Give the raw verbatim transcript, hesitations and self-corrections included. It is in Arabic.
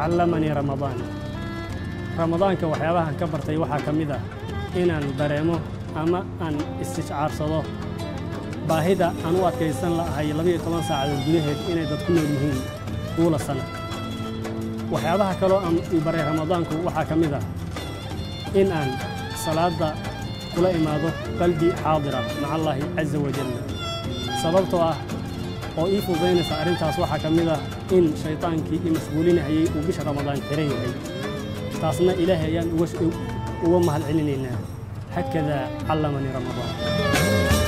علمني رمضان رمضان كوحيابها كبرتي وحا كميدا إن البريمو أما أن استشعار صدو باهدا أنوات كيسان لأهي لبي طلان ساعة الجنهد إني تكون المهم طول السنة وحيابها كلو أم البري رمضان كوحا كميدا إن أن صلاة كلا إمادو قلبي حاضرة مع الله عز وجل سببتها oo ii fududeynaysa arintaas waxa kamid ah in shaytaankii ii mas'uulinayay oo bisha Ramadaan xiran yahay taasna Ilaahay ayaan uga mahad celinaynaa hakada allamani Ramadaan